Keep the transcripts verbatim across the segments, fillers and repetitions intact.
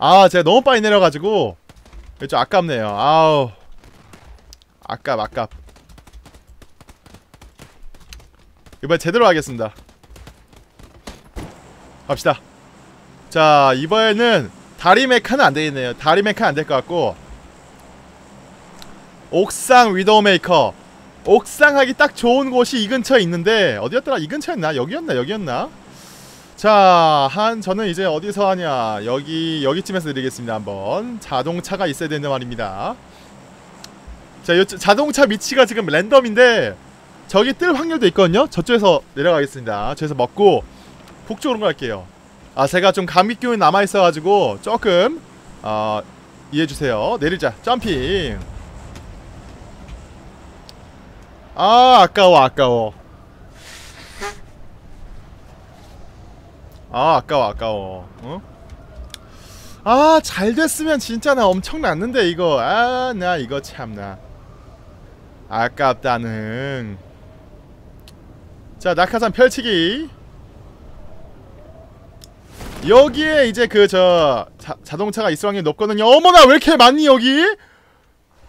아 제가 너무 빨리 내려가지고 좀 아깝네요. 아우 아깝 아깝. 이번에 제대로 하겠습니다. 갑시다. 자 이번에는 다리 메카는 안되겠네요. 다리 메카는 안될 것 같고 옥상 위도우 메이커. 옥상 하기 딱 좋은 곳이 이 근처에 있는데 어디였더라? 이 근처였나? 여기였나? 여기였나? 자, 한 저는 이제 어디서 하냐? 여기 여기쯤에서 드리겠습니다. 한번 자동차가 있어야 되는 말입니다. 자, 요, 자동차 위치가 지금 랜덤인데 저기 뜰 확률도 있거든요. 저쪽에서 내려가겠습니다. 저에서 먹고 북쪽으로 갈게요. 아, 제가 좀 감기균이 남아 있어가지고 조금 어, 이해해 주세요. 내리자, 점핑. 아, 아까워, 아까워. 아 아까워 아까워. 어? 아 잘됐으면 진짜 나 엄청 났는데 이거. 아 나 이거 참나 아깝다는. 자 낙하산 펼치기. 여기에 이제 그 저 자동차가 있을 확률이 높거든요. 어머나 왜 이렇게 많니 여기.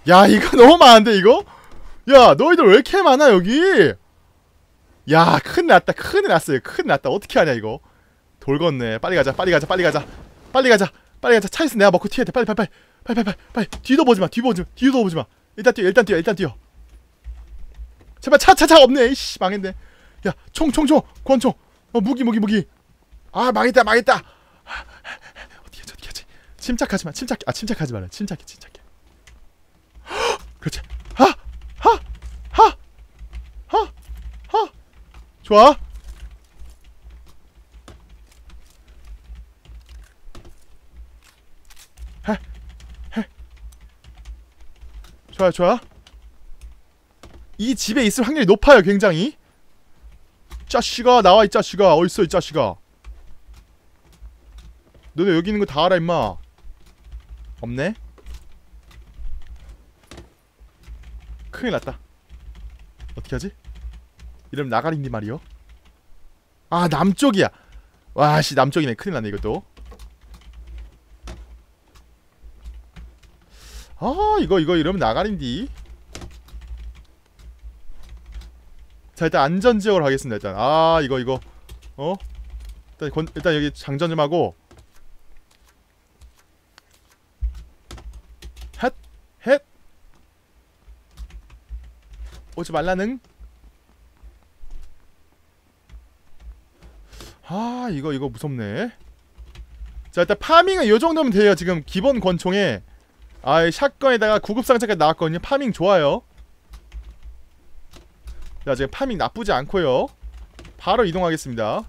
야 이거 너무 많은데 이거. 야 너희들 왜 이렇게 많아 여기. 야 큰일 났다 큰일 났어요. 큰일 났다. 어떻게 하냐 이거. 돌겄네. 빨리 가자. 빨리 가자. 빨리 가자. 빨리 가자. 빨리 가자. 차에서 내가 먹고 튀어야 돼. 빨리 빨리 빨리. 빨리 빨리 빨리. 뒤도 보지 마. 뒤도 보지 마. 뒤도 보지 마. 일단 뛰어. 일단 뛰어. 일단 뛰어. 제발 차 차 차 없네. 이씨 망했네. 야, 총 총 총. 권총. 어, 무기 무기 무기. 아, 망했다. 망했다. 어디야? 저기 가지. 침착하지 마. 침착해. 아, 침착하지 말아. 침착해. 침착해. 그렇지. 하! 하! 하! 하! 하! 좋아. 좋아 좋아. 이 집에 있을 확률이 높아요 굉장히. 짜씨가 나와 이 짜씨가. 어딨어 이 짜씨가. 너네 여기 있는 거 다 알아 임마. 없네. 큰일 났다. 어떻게 하지? 이러면 나가린디 말이요. 아 남쪽이야. 와씨 남쪽이네. 큰일 났네 이것도. 아 이거 이거 이러면 나가린디. 자 일단 안전지역으로 가겠습니다. 일단 아 이거 이거 어? 일단, 건, 일단 여기 장전 좀 하고. 헷! 헷! 오지 말라는. 아 이거 이거 무섭네. 자 일단 파밍은 요정도면 돼요. 지금 기본 권총에 아이 샷건에다가 구급상자까지 나왔거든요. 파밍 좋아요. 자 지금 파밍 나쁘지 않고요. 바로 이동하겠습니다.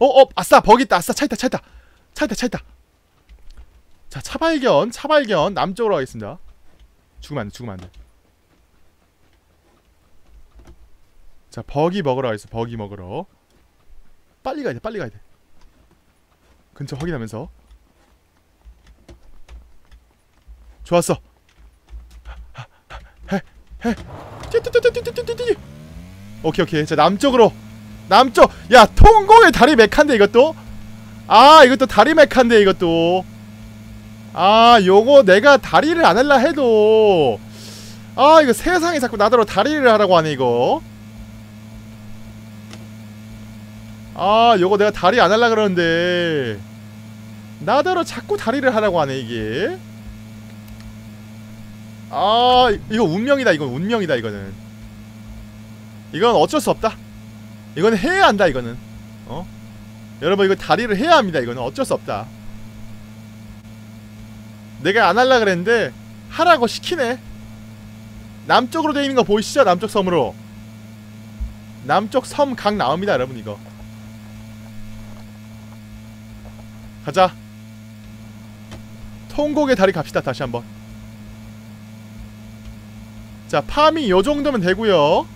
어어 어, 아싸 버기 있다. 아싸 차 있다 차 있다 차 있다 차 있다. 자 차 발견 차 발견. 남쪽으로 가겠습니다. 죽으면 안돼 죽으면 안돼. 자 버기 먹으러 가겠어. 버기 먹으러 빨리 가야돼 빨리 가야돼. 근처 확인하면서. 좋았어. 헤헤. 띠띠띠띠띠띠띠. 오케이 오케이. 자 남쪽으로. 남쪽. 야 통곡의 다리 메카인데 이것도. 아 이것도 다리 메카인데 이것도. 아 요거 내가 다리를 안 할라 해도. 아 이거 세상에 자꾸 나더러 다리를 하라고 하네 이거. 아 요거 내가 다리 안 할라 그러는데 나더러 자꾸 다리를 하라고 하네 이게. 아 이거 운명이다. 이건 운명이다. 이거는 이건 어쩔 수 없다. 이건 해야 한다. 이거는 어 여러분 이거 다리를 해야 합니다. 이거는 어쩔 수 없다. 내가 안 할라 그랬는데 하라고 시키네. 남쪽으로 되어 있는 거 보이시죠? 남쪽 섬으로. 남쪽 섬 강 나옵니다 여러분. 이거 가자. 통곡의 다리 갑시다. 다시 한번. 자 파밍 요정도면 되구요.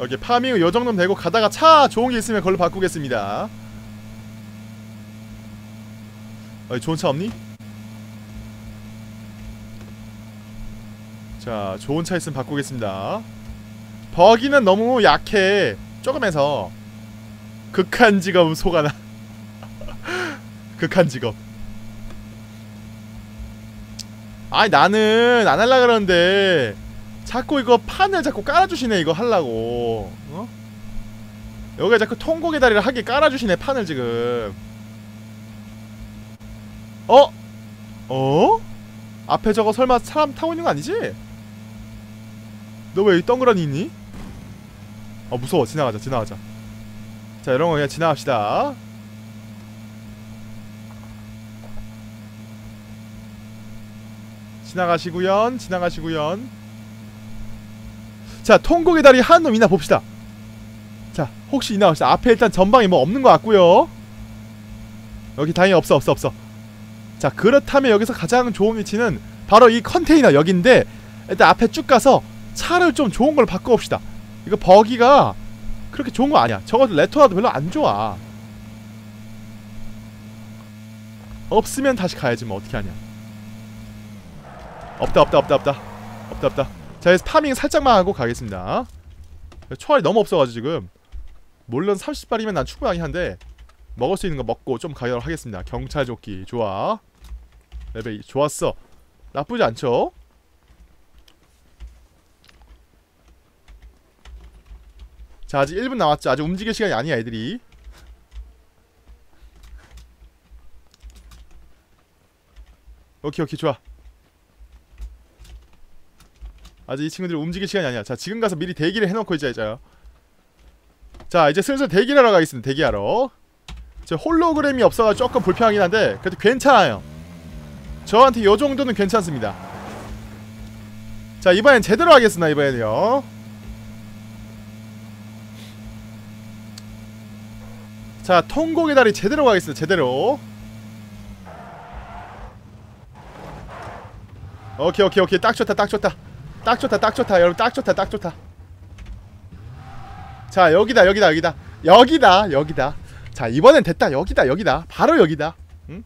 여기 파밍 요정도면 되고 가다가 차 좋은게 있으면 걸로 바꾸겠습니다. 어이 좋은차 없니? 자 좋은차 있으면 바꾸겠습니다. 버기는 너무 약해. 조금 해서 극한 직업 속아나. 극한 직업. 아니 나는 안 할라 그러는데 자꾸 이거 판을 자꾸 깔아주시네. 이거 하려고 어? 여기에 자꾸 통곡의 다리를 하게 깔아주시네 판을 지금. 어? 어? 앞에 저거 설마 사람 타고 있는 거 아니지? 너 왜 덩그러니 있니? 어 무서워. 지나가자 지나가자. 자 이런거 그냥 지나갑시다. 지나가시구연 지나가시구연. 자 통곡의 다리 하는 놈 있나 봅시다. 자 혹시 있나 봅시다. 앞에 일단 전방에 뭐 없는 거 같고요. 여기 다행히 없어 없어 없어. 자 그렇다면 여기서 가장 좋은 위치는 바로 이 컨테이너 여긴데 일단 앞에 쭉 가서 차를 좀 좋은 걸로 바꿔 봅시다. 이거 버기가 그렇게 좋은 거 아니야. 저것도 레토나도 별로 안 좋아. 없으면 다시 가야지 뭐 어떻게 하냐. 없다 없다 없다 없다 없다 없다. 자 그래서 파밍 살짝만 하고 가겠습니다. 초알이 너무 없어가지고 지금. 물론 삼십 발이면 난 충분하긴 한데 먹을 수 있는 거 먹고 좀 가도록 하겠습니다. 경찰 조끼 좋아. 레벨 좋았어. 나쁘지 않죠? 자 아직 일 분 남았죠. 아직 움직일 시간이 아니야 애들이. 오케이 오케이 좋아. 아직 이 친구들이 움직일 시간이 아니야. 자 지금 가서 미리 대기를 해놓고 이제 이제요. 자 이제 슬슬 대기를 하러 가겠습니다. 대기하러. 저 홀로그램이 없어서 조금 불편하긴 한데 그래도 괜찮아요. 저한테 요정도는 괜찮습니다. 자 이번엔 제대로 하겠습니다. 이번에는요. 자 통곡의 다리 제대로 가겠습니다. 제대로. 오케이 오케이 오케이. 딱 좋다 딱 좋다 딱 좋다 딱 좋다 여러분 딱 좋다 딱 좋다. 자 여기다 여기다 여기다 여기다 여기다. 자 이번엔 됐다. 여기다 여기다 바로 여기다. 응?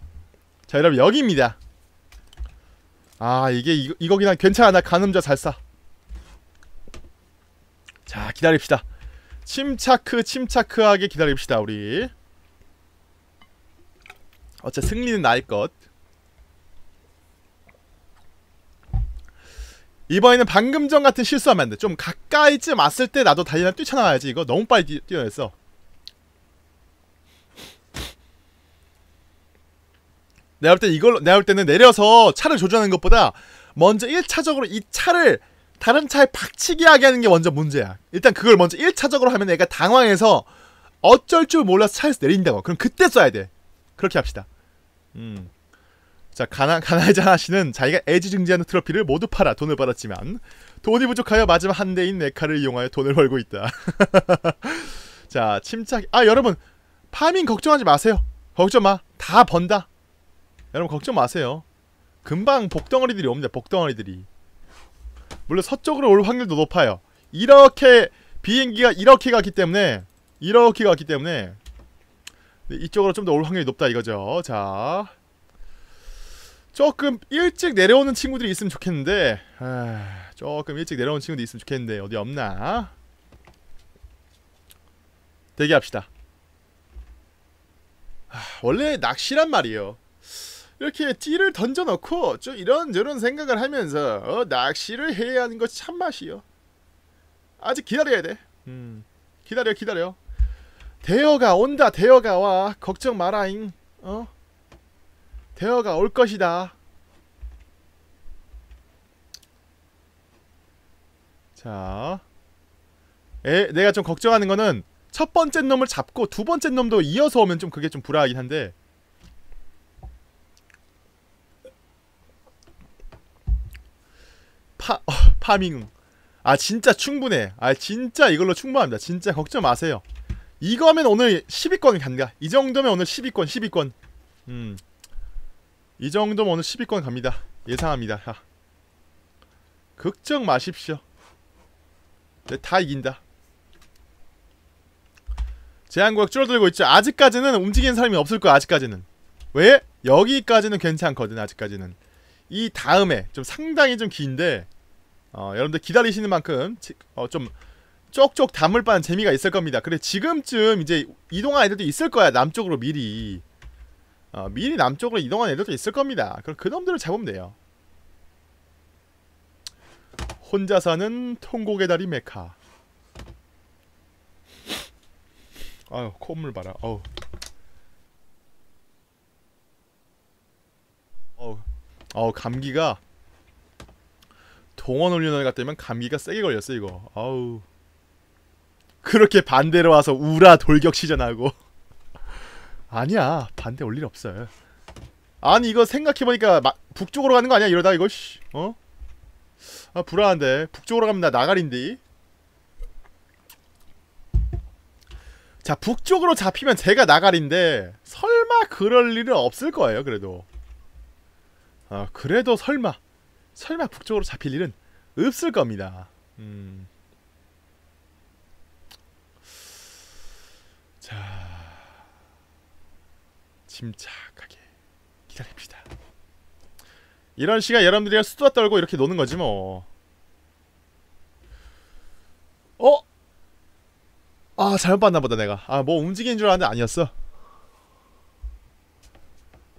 자 여러분 여기입니다. 아 이게 이거, 이거긴 한. 괜찮아 나 간음자 잘 쏴. 자 기다립시다. 침착크 침착크하게 기다립시다 우리. 어째 승리는 나의 것. 이번에는 방금 전 같은 실수하면 안 돼. 좀 가까이쯤 왔을 때 나도 달리나 뛰쳐나와야지. 이거 너무 빨리 뛰, 뛰어냈어. 내가 볼 때 이걸로, 내가 볼 때는 내려서 차를 조준하는 것보다 먼저 일 차적으로 이 차를 다른 차에 박치게 하게 하는 게 먼저 문제야. 일단 그걸 먼저 일 차적으로 하면 애가 당황해서 어쩔 줄 몰라서 차에서 내린다고. 그럼 그때 써야 돼. 그렇게 합시다. 음. 자 가나, 가나이자 하나씨는 자기가 애지중지하는 트로피를 모두 팔아 돈을 벌었지만 돈이 부족하여 마지막 한 대인 내 칼을 이용하여 돈을 벌고 있다. 자 침착. 아 여러분 파밍 걱정하지 마세요. 걱정 마. 다 번다. 여러분 걱정 마세요. 금방 복덩어리들이 옵니다. 복덩어리들이. 물론 서쪽으로 올 확률도 높아요. 이렇게 비행기가 이렇게 갔기 때문에 이렇게 갔기 때문에 이쪽으로 좀 더 올 확률이 높다 이거죠. 자 조금 일찍 내려오는 친구들이 있으면 좋겠는데. 아, 조금 일찍 내려오는 친구들이 있으면 좋겠는데 어디 없나? 대기합시다. 아, 원래 낚시란 말이에요. 이렇게 띠를 던져놓고 좀 이런저런 생각을 하면서 어, 낚시를 해야 하는 것이 참맛이요. 아직 기다려야 돼. 음, 기다려 기다려. 대어가 온다. 대어가 와. 걱정 마라잉. 어? 대어가 올 것이다. 자 에, 내가 좀 걱정하는 거는 첫 번째 놈을 잡고 두 번째 놈도 이어서 오면 좀 그게 좀 불안하긴 한데 파, 어, 파밍. 아 진짜 충분해. 아 진짜 이걸로 충분합니다. 진짜 걱정 마세요. 이거면 오늘 십 위권 간다. 이 정도면 오늘 십 위권 십 위권. 음. 이 정도면 오늘 십 위권 갑니다. 예상합니다. 아. 걱정 마십시오. 네, 다 이긴다. 제한구역 줄어들고 있죠. 아직까지는 움직이는 사람이 없을 거야. 아직까지는. 왜? 여기까지는 괜찮거든. 아직까지는. 이 다음에 좀 상당히 좀 긴데 어, 여러분들 기다리시는 만큼 어, 좀 쪽쪽 담을 빠는 재미가 있을 겁니다. 그래 지금쯤 이제 이동한 애들도 있을 거야. 남쪽으로 미리 어, 미리 남쪽으로 이동한 애들도 있을 겁니다. 그럼 그 놈들을 잡으면 돼요. 혼자 사는 통곡의 다리 메카. 아유 콧물 봐라. 어우. 어우. 어우 감기가 동원 훈련을 갔다 오면 감기가 세게 걸렸어 이거. 아우. 그렇게 반대로 와서 우라 돌격 시전하고. 아니야 반대 올 일 없어요. 아니 이거 생각해보니까 마, 북쪽으로 가는 거 아니야 이러다 이거 씨. 어? 아 불안한데 북쪽으로 가면 나 나가린디. 자 북쪽으로 잡히면 제가 나가린데 설마 그럴 일은 없을 거예요. 그래도 아 그래도 설마 설마 북쪽으로 잡힐 일은 없을 겁니다. 음. 자 침착하게 기다립시다. 이런 시간 여러분들이랑 수다 떨고 이렇게 노는 거지 뭐. 어? 아 잘못 봤나 보다 내가. 아 뭐 움직이는 줄 알았는데 아니었어.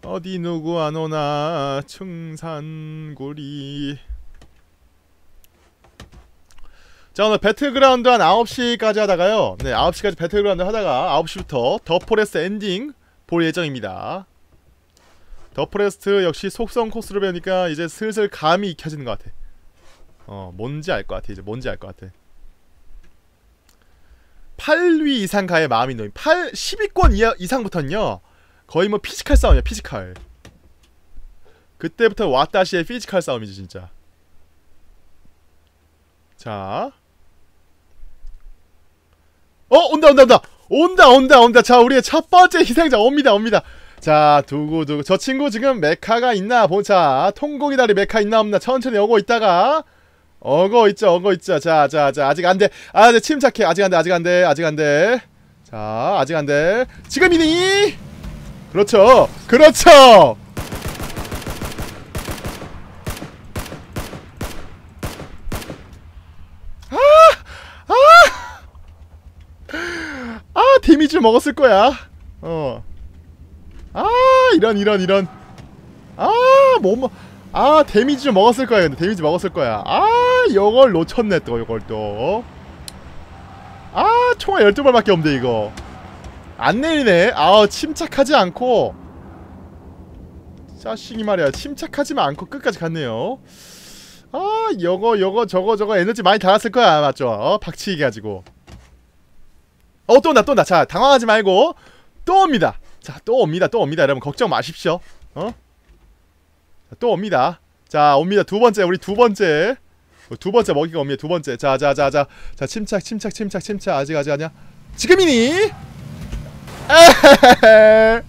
어디 누구 안 오나 충산구리. 자 오늘 배틀그라운드 한 아홉 시까지 하다가요. 네 아홉 시까지 배틀그라운드 하다가 아홉 시부터 더 포레스트 엔딩 볼 예정입니다. 더 포레스트 역시 속성 코스로 배우니까 이제 슬슬 감이 익혀지는 것 같아. 어 뭔지 알 것 같아. 이제 뭔지 알 것 같아. 팔 위 이상 가의 마음이 놓인. 팔, 십 위권 이하, 이상부터는요 거의 뭐 피지컬 싸움이야. 피지컬. 그때부터 와따시의 피지컬 싸움이지 진짜. 자 어! 온다 온다 온다! 온다 온다 온다. 자 우리의 첫 번째 희생자 옵니다 옵니다. 자 두고두고 저 친구 지금 메카가 있나 보자. 통곡의 다리 메카 있나 없나 천천히 오고 있다가 어거 있죠 어거 있죠. 자자자 아직 안돼. 아 네, 침착해. 아직 안돼 아직 안돼 아직 안돼. 자 아직 안돼. 지금이니. 그렇죠 그렇죠. 데미지 먹었을 거야. 어. 아, 이런 이런 이런. 아, 뭐 아, 데미지 먹었을 거야. 근데 데미지 먹었을 거야. 아, 요걸 놓쳤네 또 요걸 또. 아, 총알 열두 발밖에 없는데 이거. 안 내리네. 아, 침착하지 않고. 짜식이 말이야. 침착하지만 않고 끝까지 갔네요. 아, 요거 요거 저거 저거 에너지 많이 달았을 거야. 맞죠? 어, 박치기 가지고. 어, 또 온다, 또 온다. 자, 당황하지 말고 또 옵니다. 자, 또 옵니다, 또 옵니다. 여러분 걱정 마십시오. 어? 자, 또 옵니다. 자, 옵니다. 두 번째, 우리 두 번째, 두 번째 먹이가 옵니다. 두 번째. 자, 자, 자, 자, 자, 침착, 침착, 침착, 침착. 아직 아직 아니야. 지금이니? 에헤헤.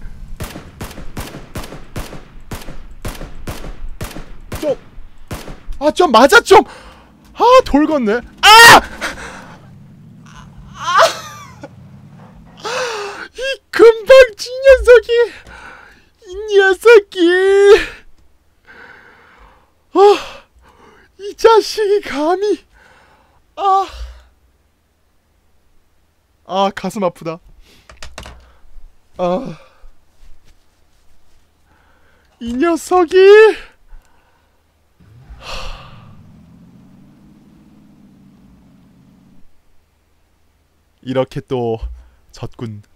좀, 아, 좀 맞아 좀. 아, 돌겠네. 아! 금방 이 녀석이 이 녀석이 아 이 자식이 감히 아 아 가슴 아프다. 아 이 녀석이 이렇게 또 졌군.